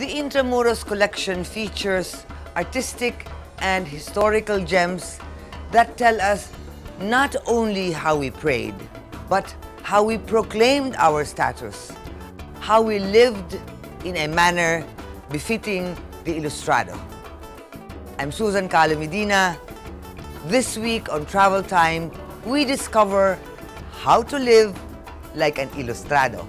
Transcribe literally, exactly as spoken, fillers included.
The Intramuros collection features artistic and historical gems that tell us not only how we prayed, but how we proclaimed our status, how we lived in a manner befitting the Ilustrado. I'm Susan Calo Medina. This week on Travel Time, we discover how to live like an Ilustrado.